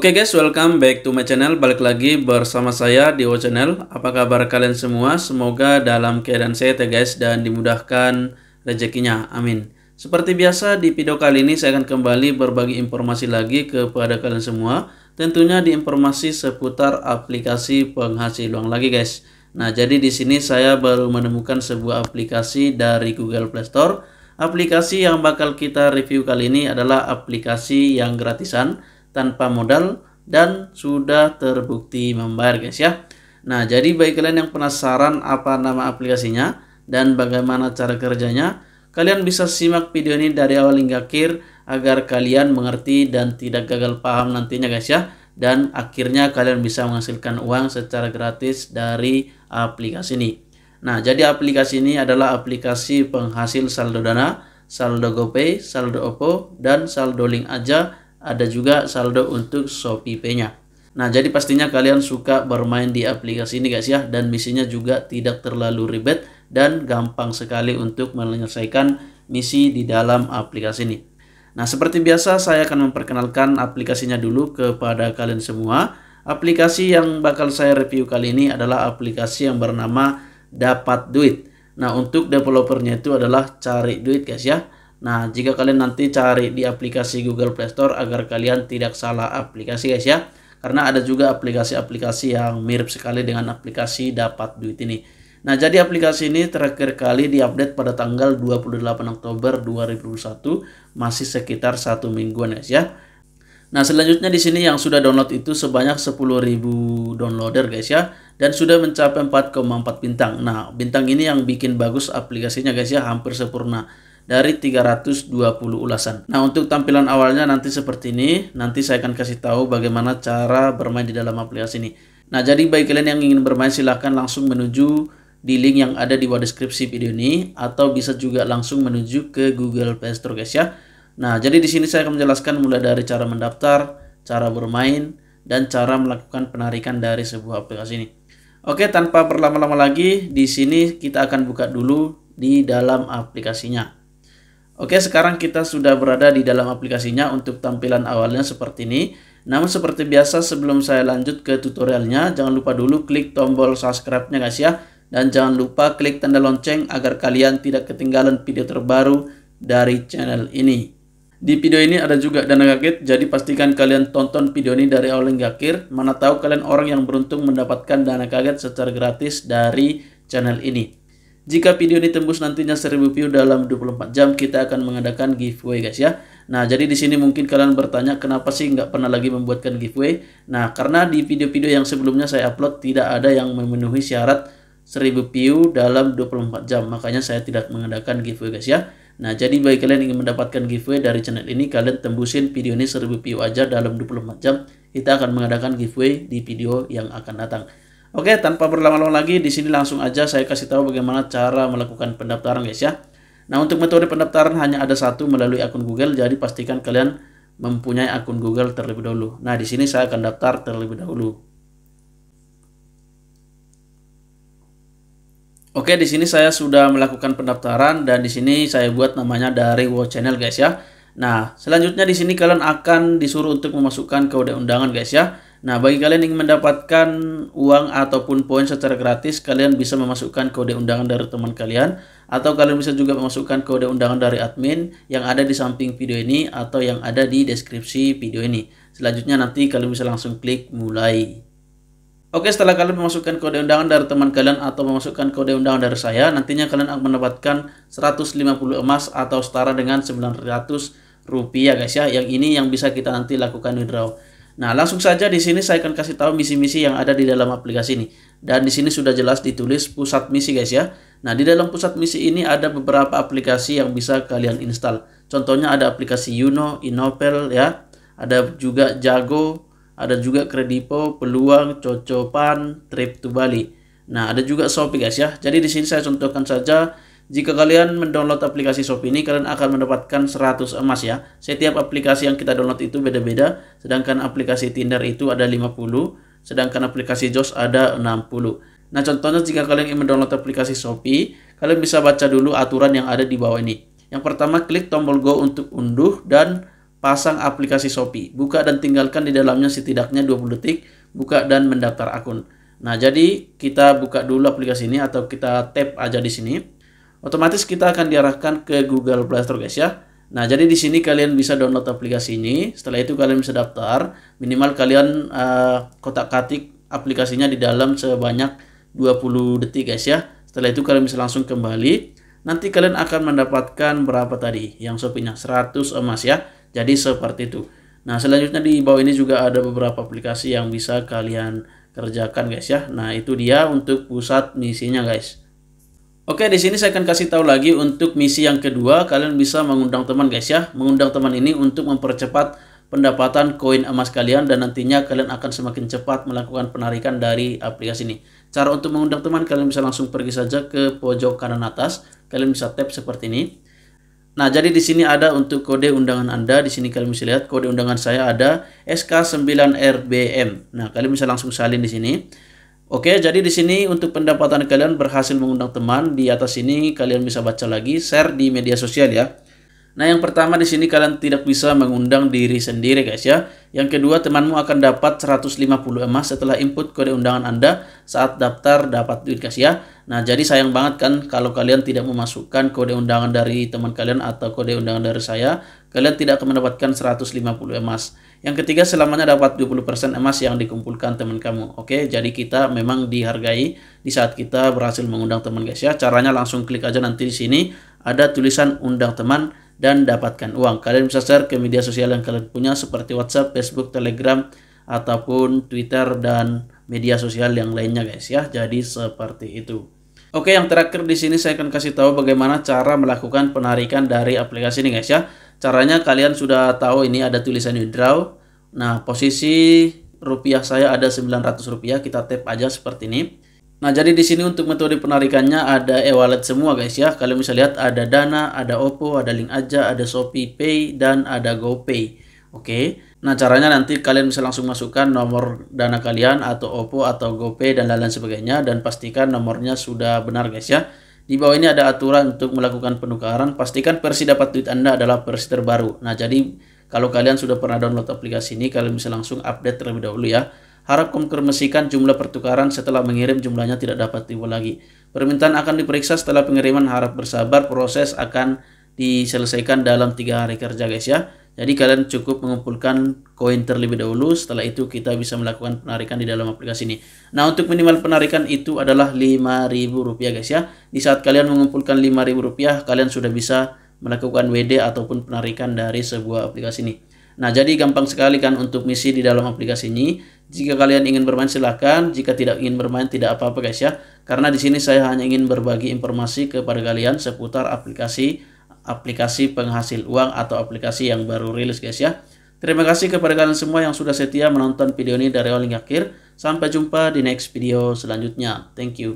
Oke guys, welcome back to my channel. Balik lagi bersama saya di OVO Channel. Apa kabar kalian semua? Semoga dalam keadaan sehat ya guys, dan dimudahkan rezekinya, amin. Seperti biasa di video kali ini saya akan kembali berbagi informasi lagi kepada kalian semua. Tentunya di informasi seputar aplikasi penghasil uang lagi guys. Nah, jadi di sini saya baru menemukan sebuah aplikasi dari Google Playstore. Aplikasi yang bakal kita review kali ini adalah aplikasi yang gratisan, tanpa modal, dan sudah terbukti membayar guys ya. Nah, jadi bagi kalian yang penasaran apa nama aplikasinya dan bagaimana cara kerjanya, kalian bisa simak video ini dari awal hingga akhir agar kalian mengerti dan tidak gagal paham nantinya guys ya, dan akhirnya kalian bisa menghasilkan uang secara gratis dari aplikasi ini. Nah, jadi aplikasi ini adalah aplikasi penghasil saldo Dana, saldo GoPay, saldo OVO, dan saldo LINK AJA. Ada juga saldo untuk SHOPE PAY-nya. Nah, jadi pastinya kalian suka bermain di aplikasi ini guys ya, dan misinya juga tidak terlalu ribet dan gampang sekali untuk menyelesaikan misi di dalam aplikasi ini. Nah, seperti biasa saya akan memperkenalkan aplikasinya dulu kepada kalian semua. Aplikasi yang bakal saya review kali ini adalah aplikasi yang bernama Dapat Duit. Nah, untuk developernya itu adalah Carik Duit guys ya. Nah, jika kalian nanti cari di aplikasi Google Playstore agar kalian tidak salah aplikasi guys ya. Karena ada juga aplikasi-aplikasi yang mirip sekali dengan aplikasi Dapat Duit ini. Nah, jadi aplikasi ini terakhir kali diupdate pada tanggal 28 Oktober 2021, masih sekitar 1 mingguan guys ya. Nah, selanjutnya di sini yang sudah download itu sebanyak 10.000 downloader guys ya, dan sudah mencapai 4,4 bintang. Nah, bintang ini yang bikin bagus aplikasinya guys ya, hampir sempurna. Dari 320 ulasan. Nah, untuk tampilan awalnya nanti seperti ini. Nanti saya akan kasih tahu bagaimana cara bermain di dalam aplikasi ini. Nah, jadi bagi kalian yang ingin bermain silahkan langsung menuju di link yang ada di bawah deskripsi video ini, atau bisa juga langsung menuju ke Google Playstore guys ya. Nah, jadi di sini saya akan menjelaskan mulai dari cara mendaftar, cara bermain, dan cara melakukan penarikan dari sebuah aplikasi ini. Oke, tanpa berlama-lama lagi, di sini kita akan buka dulu di dalam aplikasinya. Oke, sekarang kita sudah berada di dalam aplikasinya untuk tampilan awalnya seperti ini. Namun seperti biasa sebelum saya lanjut ke tutorialnya, jangan lupa dulu klik tombol subscribe-nya guys ya. Dan jangan lupa klik tanda lonceng agar kalian tidak ketinggalan video terbaru dari channel ini. Di video ini ada juga dana kaget, jadi pastikan kalian tonton video ini dari awal hingga akhir. Mana tahu kalian orang yang beruntung mendapatkan dana kaget secara gratis dari channel ini. Jika video ini tembus nantinya 1000 view dalam 24 jam, kita akan mengadakan giveaway guys ya. Nah, jadi di sini mungkin kalian bertanya kenapa sih nggak pernah lagi membuatkan giveaway. Nah, karena di video-video yang sebelumnya saya upload tidak ada yang memenuhi syarat 1000 view dalam 24 jam. Makanya saya tidak mengadakan giveaway guys ya. Nah, jadi bagi kalian ingin mendapatkan giveaway dari channel ini, kalian tembusin video ini 1000 view aja dalam 24 jam. Kita akan mengadakan giveaway di video yang akan datang. Oke, tanpa berlama-lama lagi, di sini langsung aja saya kasih tahu bagaimana cara melakukan pendaftaran guys ya. Nah, untuk metode pendaftaran hanya ada satu, melalui akun Google. Jadi pastikan kalian mempunyai akun Google terlebih dahulu. Nah, di sini saya akan daftar terlebih dahulu. Oke, di sini saya sudah melakukan pendaftaran dan di sini saya buat namanya dari WO Channel guys ya. Nah, selanjutnya di sini kalian akan disuruh untuk memasukkan kode undangan guys ya. Nah, bagi kalian yang mendapatkan uang ataupun poin secara gratis, kalian bisa memasukkan kode undangan dari teman kalian, atau kalian bisa juga memasukkan kode undangan dari admin yang ada di samping video ini atau yang ada di deskripsi video ini. Selanjutnya nanti kalian bisa langsung klik mulai. Oke, setelah kalian memasukkan kode undangan dari teman kalian atau memasukkan kode undangan dari saya, nantinya kalian akan mendapatkan 150 emas atau setara dengan 900 rupiah guys ya. Yang ini yang bisa kita nanti lakukan withdraw. Nah, langsung saja di sini saya akan kasih tahu misi-misi yang ada di dalam aplikasi ini. Dan di sini sudah jelas ditulis pusat misi guys ya. Nah, di dalam pusat misi ini ada beberapa aplikasi yang bisa kalian install. Contohnya ada aplikasi Yuno, Innopel ya. Ada juga Jago, ada juga Kredivo, Peluang, Cocopan, Trip to Bali. Nah, ada juga Shopee guys ya. Jadi di sini saya contohkan saja. Jika kalian mendownload aplikasi Shopee ini, kalian akan mendapatkan 100 emas ya. Setiap aplikasi yang kita download itu beda-beda. Sedangkan aplikasi Tinder itu ada 50. Sedangkan aplikasi Joss ada 60. Nah, contohnya jika kalian ingin mendownload aplikasi Shopee, kalian bisa baca dulu aturan yang ada di bawah ini. Yang pertama, klik tombol go untuk unduh dan Pasang aplikasi Shopee, buka dan tinggalkan di dalamnya setidaknya 20 detik, buka dan mendaftar akun. Nah, jadi kita buka dulu aplikasi ini atau kita tap aja di sini. Otomatis kita akan diarahkan ke Google Playstore, guys ya. Nah, jadi di sini kalian bisa download aplikasi ini. Setelah itu kalian bisa daftar. Minimal kalian kotak-katik aplikasinya di dalam sebanyak 20 detik, guys ya. Setelah itu kalian bisa langsung kembali. Nanti kalian akan mendapatkan berapa tadi yang Shopee-nya 100 emas ya. Jadi seperti itu. Nah, selanjutnya di bawah ini juga ada beberapa aplikasi yang bisa kalian kerjakan, guys ya. Nah, itu dia untuk pusat misinya, guys. Oke, di sini saya akan kasih tahu lagi untuk misi yang kedua, kalian bisa mengundang teman, guys ya. Mengundang teman ini untuk mempercepat pendapatan koin emas kalian dan nantinya kalian akan semakin cepat melakukan penarikan dari aplikasi ini. Cara untuk mengundang teman, kalian bisa langsung pergi saja ke pojok kanan atas. Kalian bisa tap seperti ini. Nah, jadi di sini ada untuk kode undangan Anda. Di sini kalian bisa lihat kode undangan saya ada SK9RBM. Nah, kalian bisa langsung salin di sini. Oke, jadi di sini untuk pendapatan kalian berhasil mengundang teman. Di atas sini kalian bisa baca lagi share di media sosial ya. Nah, yang pertama di sini kalian tidak bisa mengundang diri sendiri, guys ya. Yang kedua, temanmu akan dapat 150 emas setelah input kode undangan Anda saat daftar Dapat Duit, guys ya. Nah, jadi sayang banget kan kalau kalian tidak memasukkan kode undangan dari teman kalian atau kode undangan dari saya, kalian tidak akan mendapatkan 150 emas. Yang ketiga, selamanya dapat 20% emas yang dikumpulkan teman kamu. Oke, jadi kita memang dihargai di saat kita berhasil mengundang teman, guys ya. Caranya langsung klik aja nanti di sini ada tulisan undang teman dan dapatkan uang. Kalian bisa share ke media sosial yang kalian punya seperti WhatsApp, Facebook, Telegram, ataupun Twitter dan media sosial yang lainnya, guys ya. Jadi seperti itu. Oke, yang terakhir di sini saya akan kasih tahu bagaimana cara melakukan penarikan dari aplikasi ini, guys ya. Caranya kalian sudah tahu, ini ada tulisan withdraw. Nah, posisi rupiah saya ada 900 rupiah. Kita tap aja seperti ini. Nah, jadi di sini untuk metode penarikannya ada e-wallet semua, guys ya. Kalian bisa lihat ada Dana, ada OVO, ada LINK AJA, ada SHOPE PAY, dan ada GoPay. Oke. Nah, caranya nanti kalian bisa langsung masukkan nomor Dana kalian atau OVO atau GoPay dan lain-lain sebagainya, dan pastikan nomornya sudah benar, guys ya. Di bawah ini ada aturan untuk melakukan penukaran. Pastikan versi Dapat Duit Anda adalah versi terbaru. Nah, jadi kalau kalian sudah pernah download aplikasi ini, kalian bisa langsung update terlebih dahulu ya. Harap konfirmasikan jumlah pertukaran setelah mengirim, jumlahnya tidak dapat diulang lagi. Permintaan akan diperiksa setelah pengiriman, harap bersabar, proses akan diselesaikan dalam 3 hari kerja, guys ya. Jadi kalian cukup mengumpulkan koin terlebih dahulu, setelah itu kita bisa melakukan penarikan di dalam aplikasi ini. Nah, untuk minimal penarikan itu adalah Rp5.000, guys ya. Di saat kalian mengumpulkan Rp5.000, kalian sudah bisa melakukan WD ataupun penarikan dari sebuah aplikasi ini. Nah, jadi gampang sekali kan untuk misi di dalam aplikasi ini. Jika kalian ingin bermain silahkan, jika tidak ingin bermain tidak apa-apa, guys ya. Karena di sini saya hanya ingin berbagi informasi kepada kalian seputar aplikasi penghasil uang atau aplikasi yang baru rilis, guys ya. Terima kasih kepada kalian semua yang sudah setia menonton video ini dari awal hingga akhir. Sampai jumpa di next video selanjutnya. Thank you.